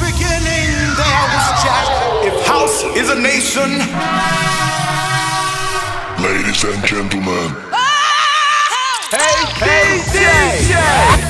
beginning there was Jack. If house is a nation, ladies and gentlemen, hey DJ!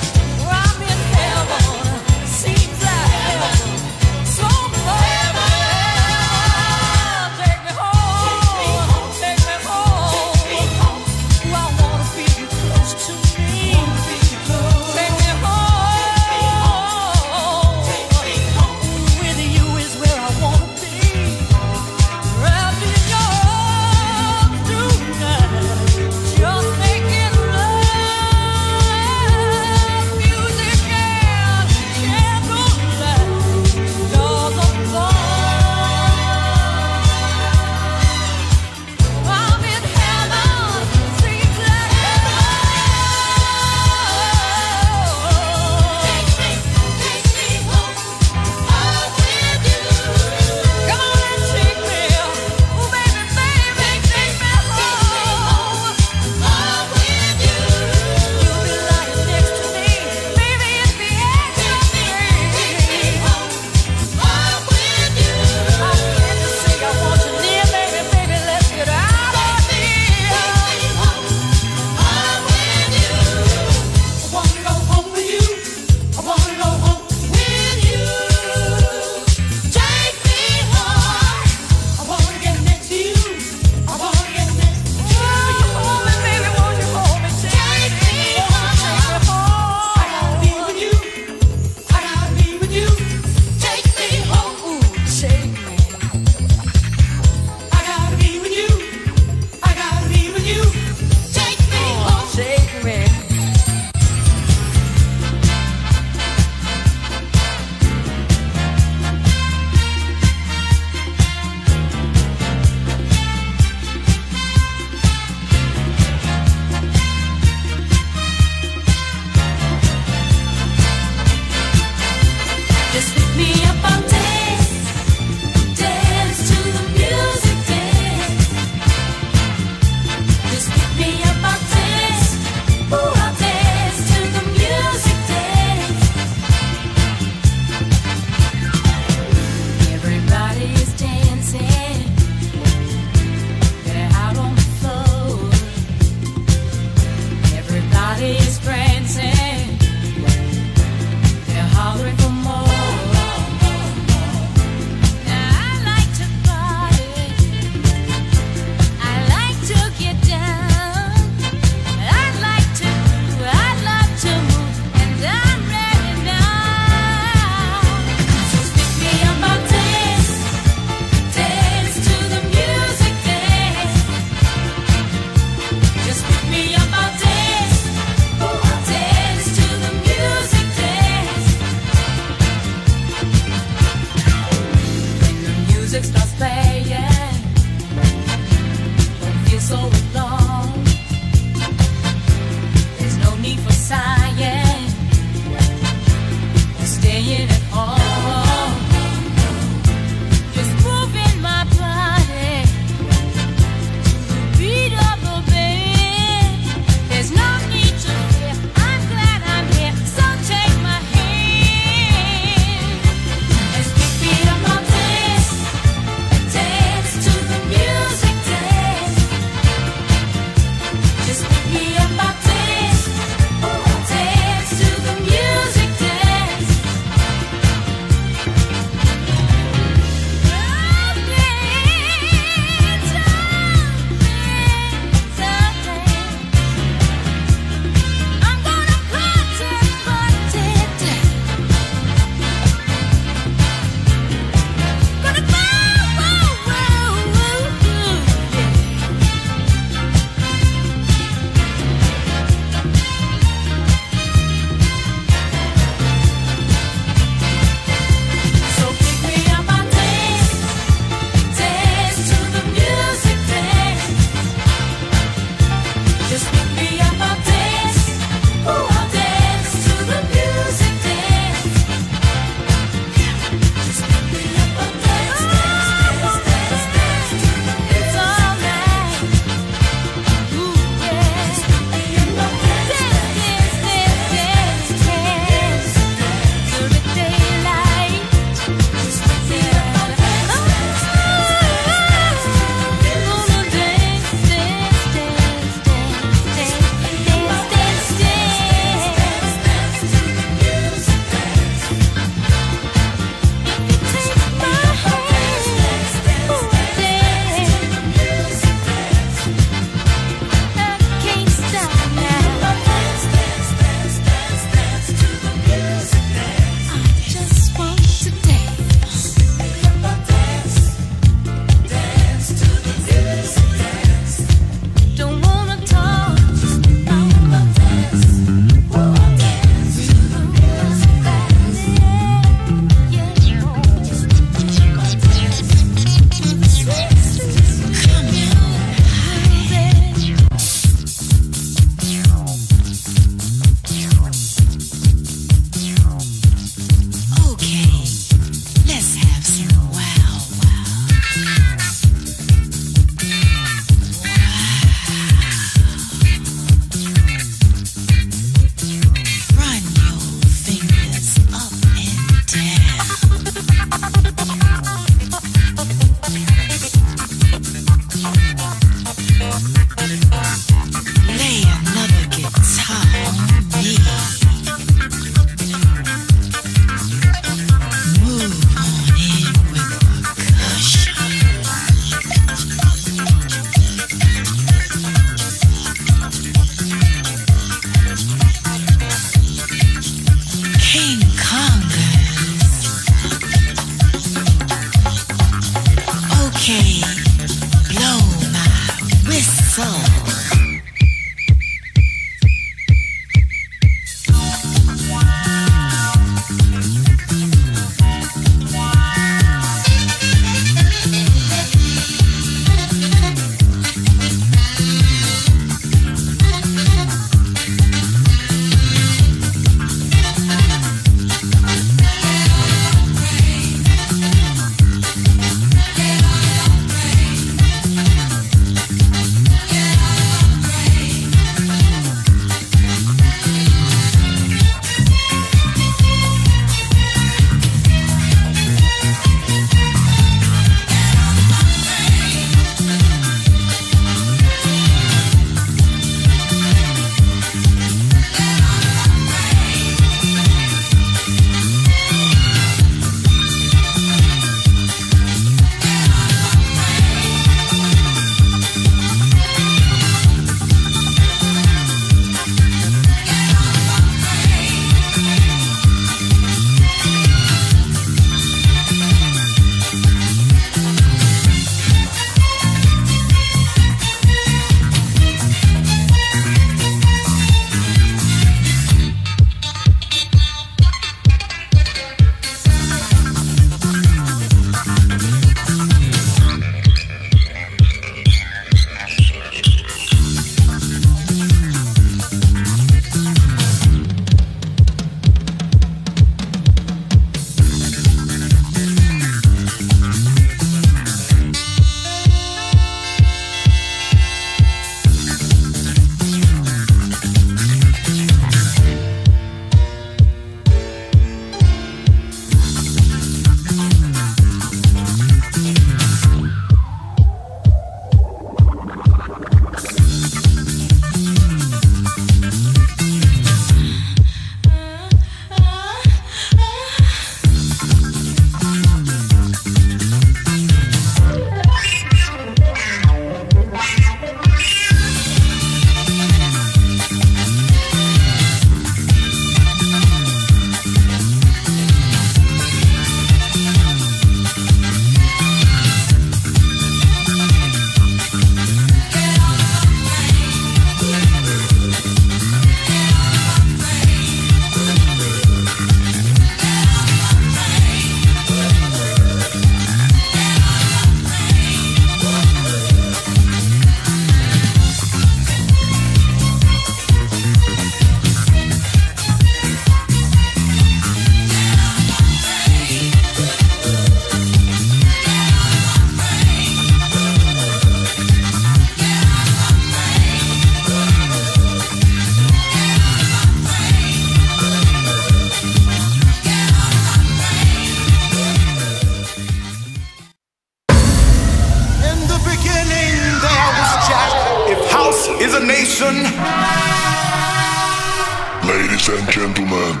Ladies and gentlemen.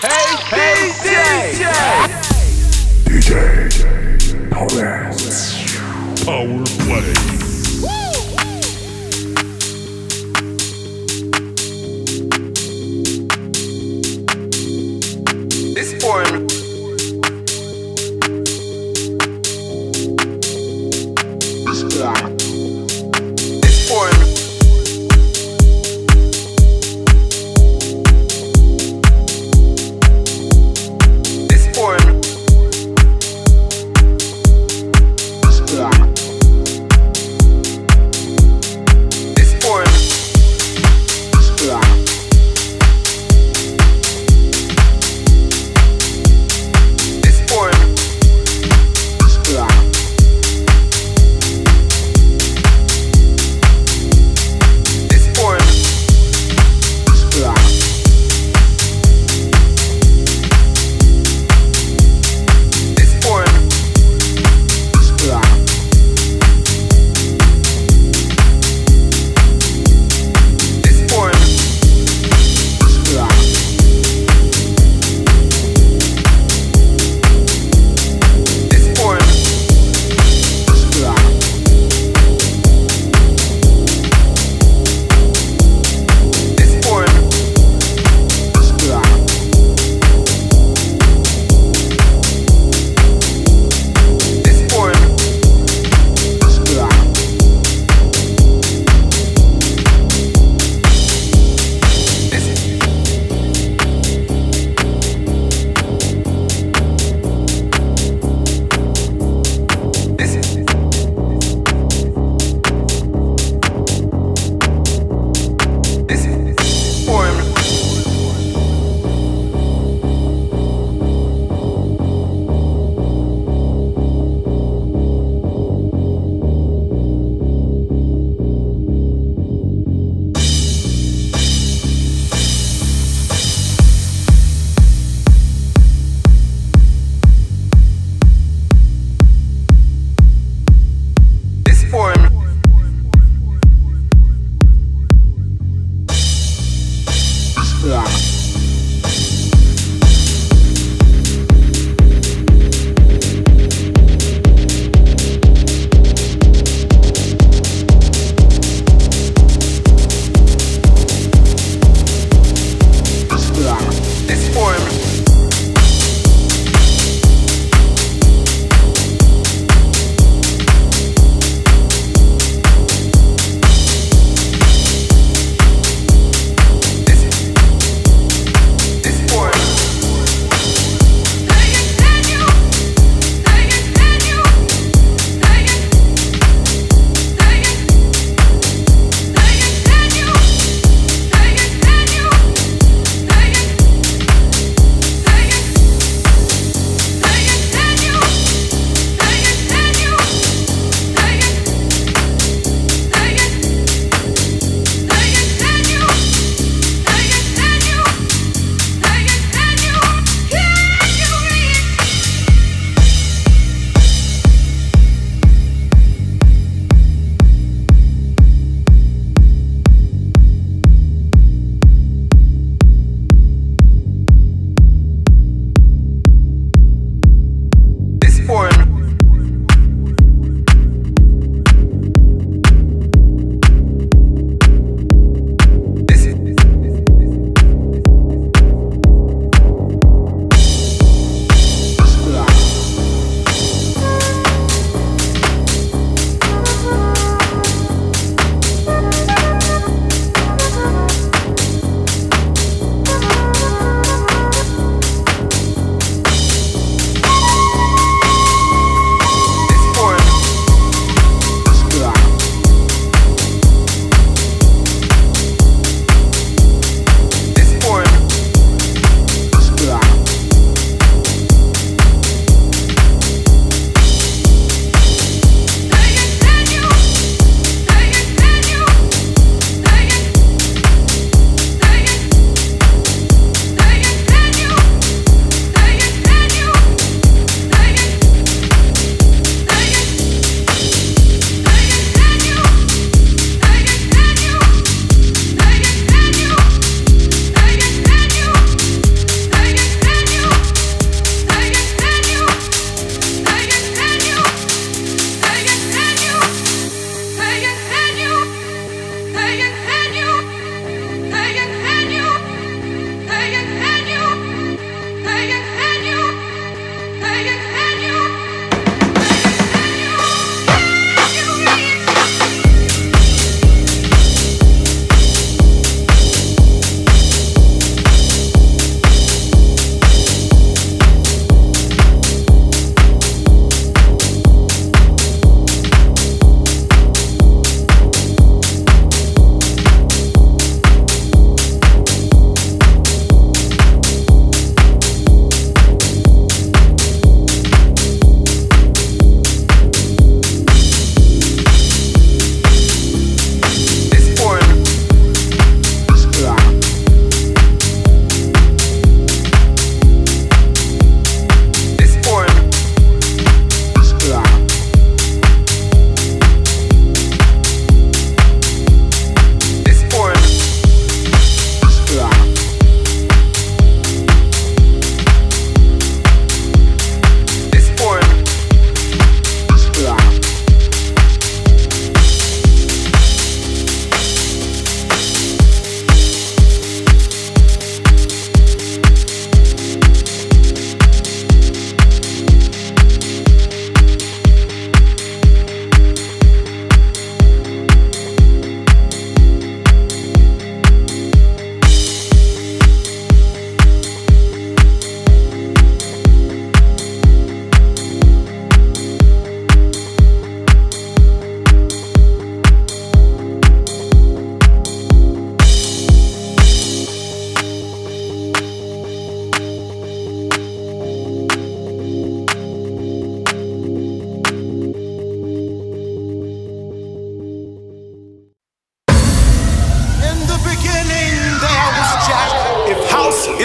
Hey, hey, DJ Power Play.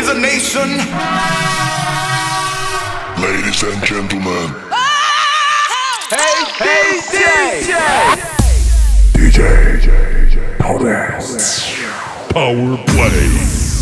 as a nation. Ladies and gentlemen. Hey, DJ Power Play.